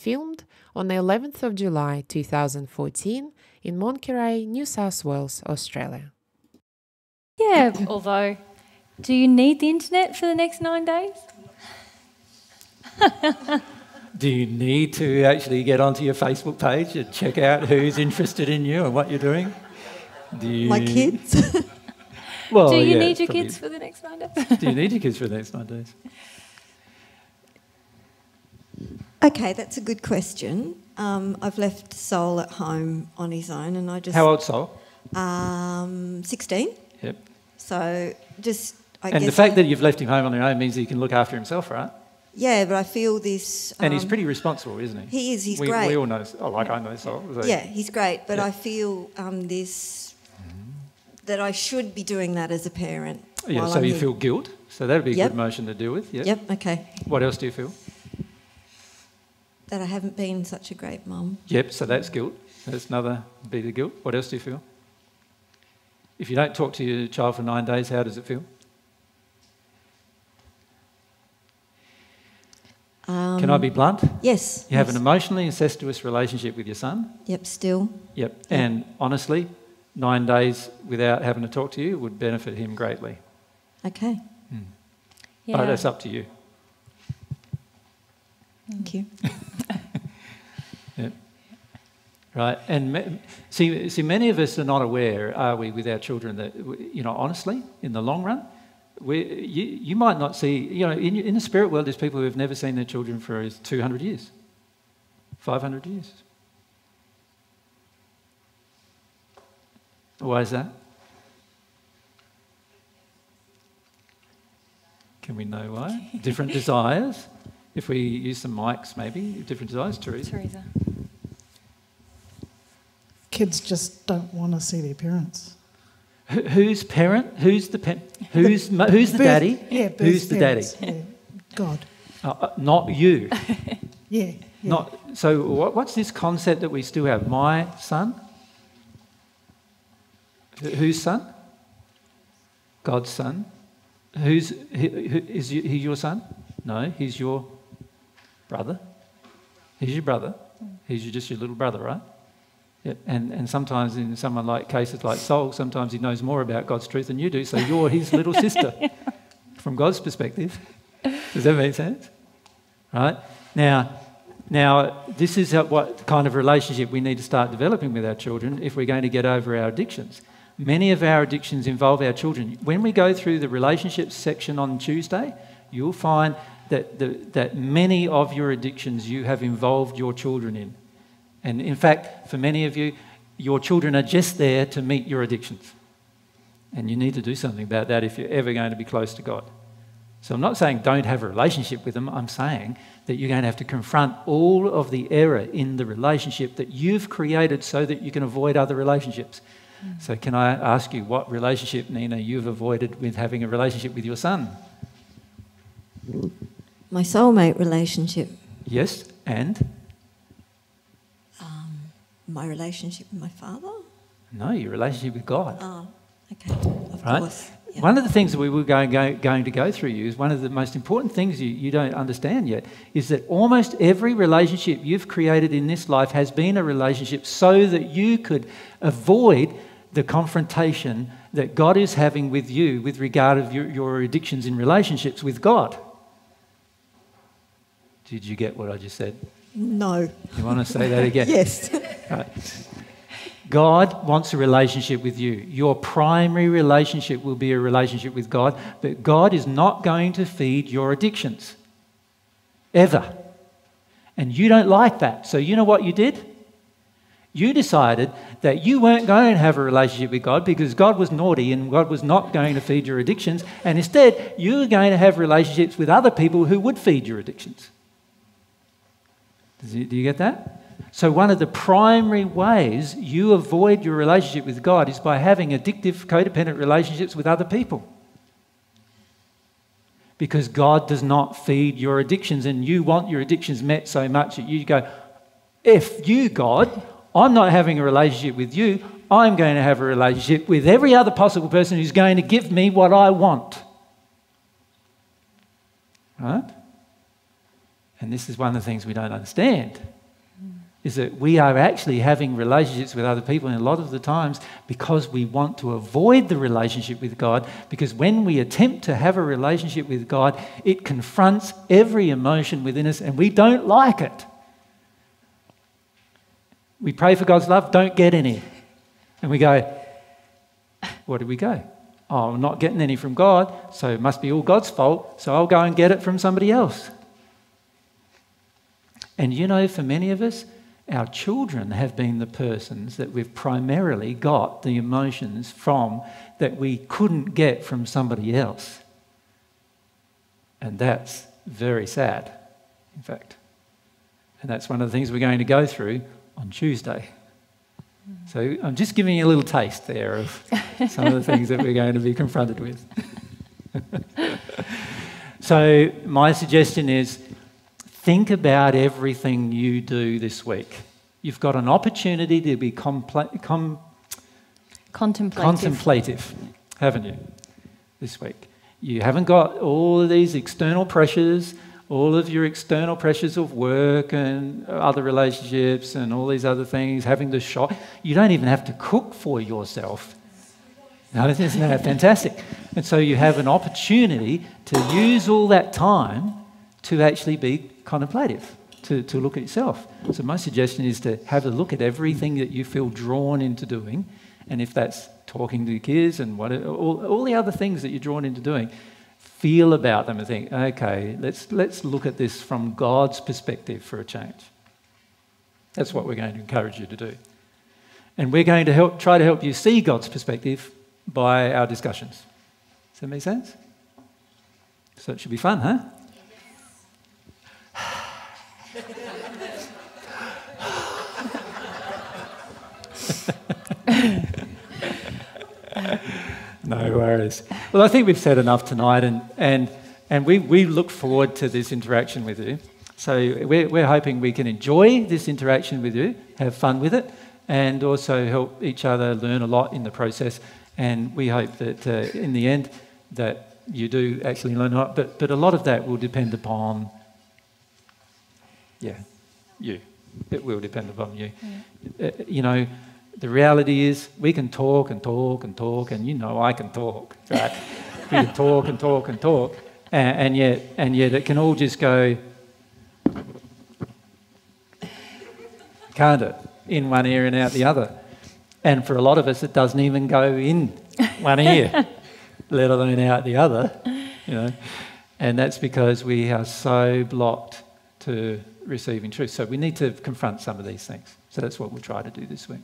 filmed on the 11th of July 2014 in Monkerai, New South Wales, Australia. Yeah, although, do you need the internet for the next 9 days? Do you need to actually get onto your Facebook page and check out who's interested in you and what you're doing? My kids? Well, do you need your kids for the next 9 days? Do you need your kids for the next 9 days? Okay, that's a good question. I've left Sol at home on his own, and I just... How old Sol? 16. Yep. So just... I guess the fact that you've left him home on your own means that he can look after himself, right? Yeah, but I feel this... and he's pretty responsible, isn't he? He is, he's great. We all know, I know Sol. So. Yeah, he's great, but I feel this... that I should be doing that as a parent. Yeah, so you feel guilt. So that would be a good emotion to deal with. Yep. Yep, okay. What else do you feel? That I haven't been such a great mum. Yep, so that's guilt. That's another bit of guilt. What else do you feel? If you don't talk to your child for 9 days, how does it feel? Can I be blunt? Yes. You have an emotionally incestuous relationship with your son. Yep, still. Yep, and honestly, 9 days without having to talk to you would benefit him greatly. Okay. Mm. Yeah. But that's up to you. Thank you. Right, and see, many of us are not aware, are we, with our children that, you know, honestly, in the long run, you might not see, you know, in the spirit world, there's people who have never seen their children for 200 years, 500 years. Why is that? Can we know why? Different desires. If we use some mics, maybe. Different desires, Teresa. Kids just don't want to see their parents. Who's parent? Who's the parent? Who's the daddy? Yeah, who's the daddy? Yeah. God. Not you. Yeah. Not. So what's this concept that we still have? My son? Whose son? God's son. Is he your son? No, he's your brother. He's your brother. He's just your little brother, right? Yep. And sometimes in someone like cases like Sol, sometimes he knows more about God's truth than you do, so you're his little sister from God's perspective. Does that make sense? Right? Now, this is what kind of relationship we need to start developing with our children if we're going to get over our addictions. Many of our addictions involve our children. When we go through the relationships section on Tuesday, you'll find that, that many of your addictions you have involved your children in. And in fact, for many of you, your children are just there to meet your addictions. And you need to do something about that if you're ever going to be close to God. So I'm not saying don't have a relationship with them. I'm saying that you're going to have to confront all of the error in the relationship that you've created so that you can avoid other relationships. Mm. So can I ask you what relationship, Nina, you've avoided with having a relationship with your son? My soulmate relationship. Yes, and? My relationship with my father? No, your relationship with God. Oh, okay, of course. Yeah. One of the things that we were going to go through is one of the most important things you don't understand yet is that almost every relationship you've created in this life has been a relationship so that you could avoid the confrontation that God is having with you with regard of your addictions in relationships with God. Did you get what I just said? No. You want to say that again? Yes. Right. God wants a relationship with you. Your primary relationship will be a relationship with God, but God is not going to feed your addictions. Ever. And you don't like that. So you know what you did? You decided that you weren't going to have a relationship with God because God was naughty and God was not going to feed your addictions, and instead you were going to have relationships with other people who would feed your addictions. Do you get that? So one of the primary ways you avoid your relationship with God is by having addictive, codependent relationships with other people. Because God does not feed your addictions, and you want your addictions met so much that you go, "F you, God, I'm not having a relationship with you. I'm going to have a relationship with every other possible person who's going to give me what I want." Right? and this is one of the things we don't understand, is that we are actually having relationships with other people, and a lot of the times because we want to avoid the relationship with God, because when we attempt to have a relationship with God, it confronts every emotion within us and we don't like it. We pray for God's love, don't get any. And we go, where did we go? Oh, I'm not getting any from God, so it must be all God's fault, so I'll go and get it from somebody else. And you know, for many of us, our children have been the persons that we've primarily got the emotions from that we couldn't get from somebody else. And that's very sad, in fact. And that's one of the things we're going to go through on Tuesday. So I'm just giving you a little taste there of some of the things that we're going to be confronted with. So my suggestion is, think about everything you do this week. You've got an opportunity to be contemplative, haven't you, this week? You haven't got all of these external pressures, all of your external pressures of work and other relationships and all these other things, having to shop. You don't even have to cook for yourself. No, isn't that fantastic? And so you have an opportunity to use all that time to actually be contemplative, to look at yourself. So my suggestion is to have a look at everything that you feel drawn into doing, and if that's talking to your kids and all the other things that you're drawn into doing, feel about them and think, okay, let's look at this from God's perspective for a change. That's what we're going to encourage you to do. And we're going to try to help you see God's perspective by our discussions. Does that make sense? So it should be fun, huh? No worries. Well, I think we've said enough tonight, and we look forward to this interaction with you. So we're hoping we can enjoy this interaction with you, have fun with it, and also help each other learn a lot in the process. And we hope that in the end that you do actually learn a lot, but a lot of that will depend upon you. It will depend upon you. Yeah. You know, the reality is we can talk and talk and talk, and you know I can talk, right? We can talk and talk and talk, and yet it can all just go, can't it? In one ear and out the other. And for a lot of us, it doesn't even go in one ear, let alone out the other, you know. And that's because we are so blocked to receiving truth. So we need to confront some of these things. So that's what we'll try to do this week.